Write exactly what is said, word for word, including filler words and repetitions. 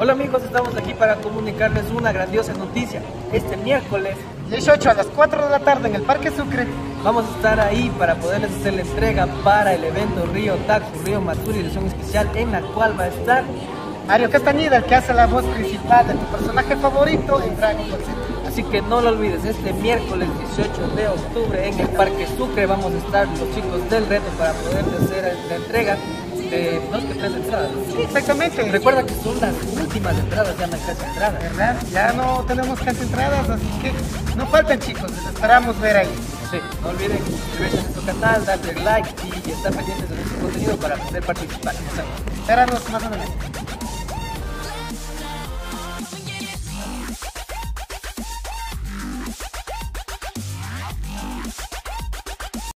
Hola amigos, estamos aquí para comunicarles una grandiosa noticia. Este miércoles dieciocho a las cuatro de la tarde en el Parque Sucre vamos a estar ahí para poderles hacer la entrega para el evento Río Taku, Riomatsuri, edición especial, en la cual va a estar Mario Castañeda, el que hace la voz principal de tu personaje favorito en Dragon Ball. Así que no lo olvides, este miércoles dieciocho de octubre en el Parque Sucre vamos a estar los chicos del reto para poder hacer la entrega de dos que tres entradas. Sí, exactamente. Recuerda que son las últimas entradas, ya no hay casi entradas. ¿Verdad? Ya no tenemos casi entradas, así que no faltan, chicos, les esperamos ver ahí. Sí, no olviden suscribirse a nuestro canal, darle like y estar pendientes de nuestro contenido para poder participar. Espéranos más o menos.